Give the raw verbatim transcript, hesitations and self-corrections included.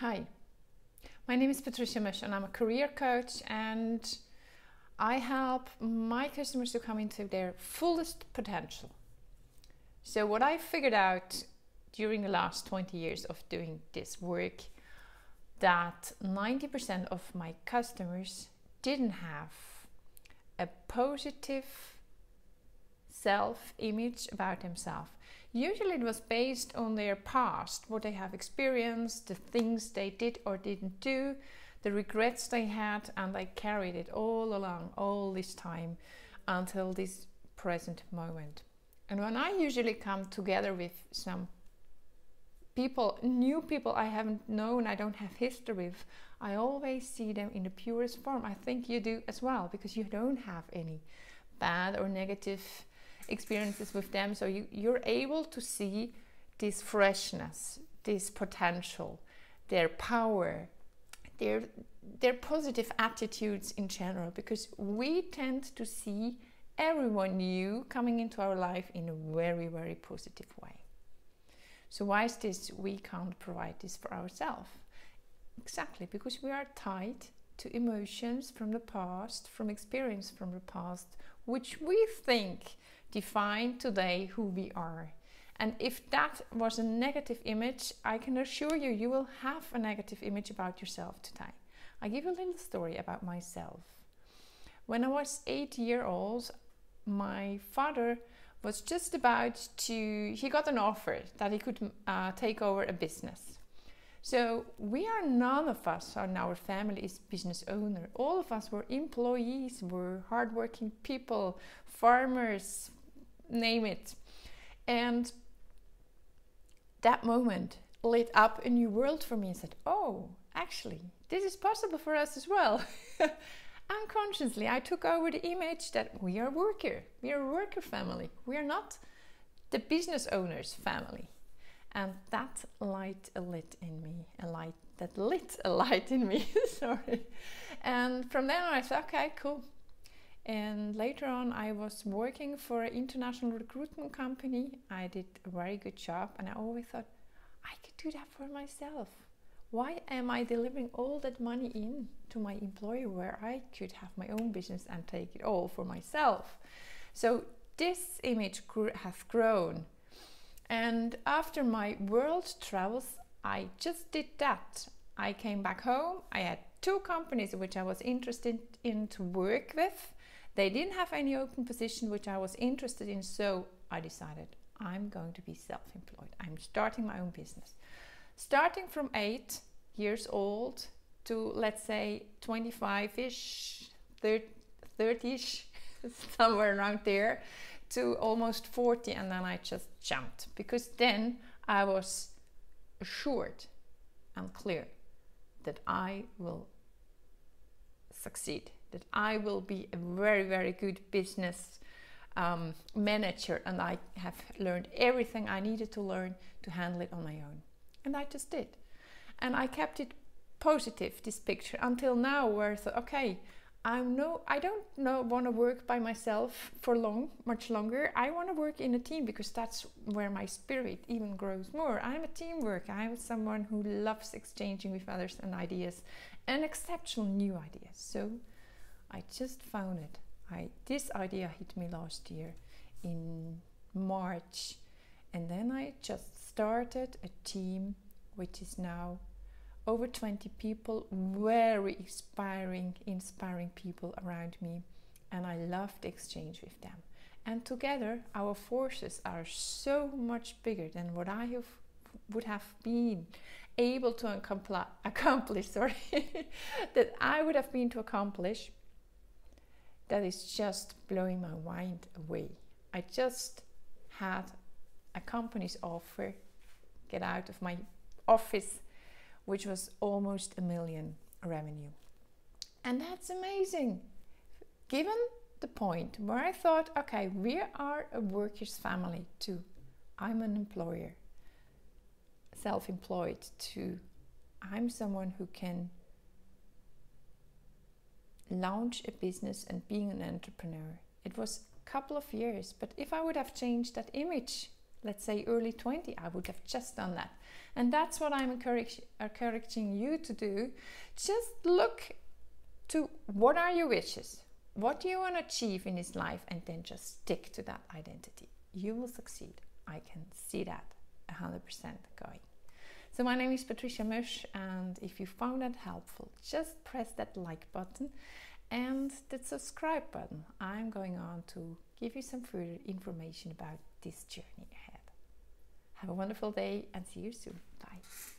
Hi, my name is Patricia Mösch and I'm a career coach, and I help my customers to come into their fullest potential. So what I figured out during the last twenty years of doing this work, that ninety percent of my customers didn't have a positive self-image about themselves. Usually it was based on their past, what they have experienced, the things they did or didn't do, the regrets they had, and they carried it all along, all this time, until this present moment. And when I usually come together with some people, new people I haven't known, I don't have history with, I always see them in the purest form. I think you do as well, because you don't have any bad or negative experiences with them, so you, you're able to see this freshness, this potential, their power, their their positive attitudes in general, because we tend to see everyone new coming into our life in a very, very positive way. So why is this? We can't provide this for ourselves. Exactly, because we are tied to emotions from the past, from experience from the past, which we think define today who we are. And if that was a negative image, I can assure you, you will have a negative image about yourself today. I give you a little story about myself. When I was eight years old, my father was just about to, he got an offer that he could uh, take over a business. So we are, none of us in our family is business owner. All of us were employees, were hardworking people, farmers, name it. And that moment lit up a new world for me and said, oh, actually, this is possible for us as well. Unconsciously, I took over the image that we are worker, we are a worker family. We are not the business owner's family. And that light lit in me, a light that lit a light in me, sorry. And from then on I said, okay, cool. And later on I was working for an international recruitment company. I did a very good job and I always thought, I could do that for myself. Why am I delivering all that money in to my employer where I could have my own business and take it all for myself? So this image grew, has grown. And after my world travels, I just did that. I came back home. I had two companies which I was interested in to work with. They didn't have any open position which I was interested in. So I decided I'm going to be self-employed. I'm starting my own business. Starting from eight years old to, let's say, twenty-five-ish, thirty-ish, somewhere around there, to almost forty, and then I just jumped, because then I was assured and clear that I will succeed, that I will be a very, very good business um, manager, and I have learned everything I needed to learn to handle it on my own. And I just did. And I kept it positive, this picture, until now, where I thought, okay, I'm no, I don't know, want to work by myself for long, much longer. I want to work in a team, because that's where my spirit even grows more. I'm a team worker. I'm someone who loves exchanging with others and ideas, and exceptional new ideas. So I just found it. I, this idea hit me last year in March, and then I just started a team which is now over twenty people, very inspiring, inspiring people around me, and I love the exchange with them. And together our forces are so much bigger than what I have, would have been able to accomplish, sorry, that I would have been to accomplish, that is just blowing my mind away. I just had a company's offer, get out of my office, which was almost a million revenue. And that's amazing, given the point where I thought, okay, we are a workers' family too. I'm an employer, self-employed too. I'm someone who can launch a business and being an entrepreneur. It was a couple of years, but if I would have changed that image let's say early twenties, I would have just done that. And that's what I'm encourage, encouraging you to do. Just look to what are your wishes, what do you want to achieve in this life, and then just stick to that identity. You will succeed. I can see that one hundred percent going. So my name is Patricia Mösch, and if you found that helpful, just press that like button and that subscribe button. I'm going on to give you some further information about this journey ahead. Have a wonderful day and see you soon. Bye.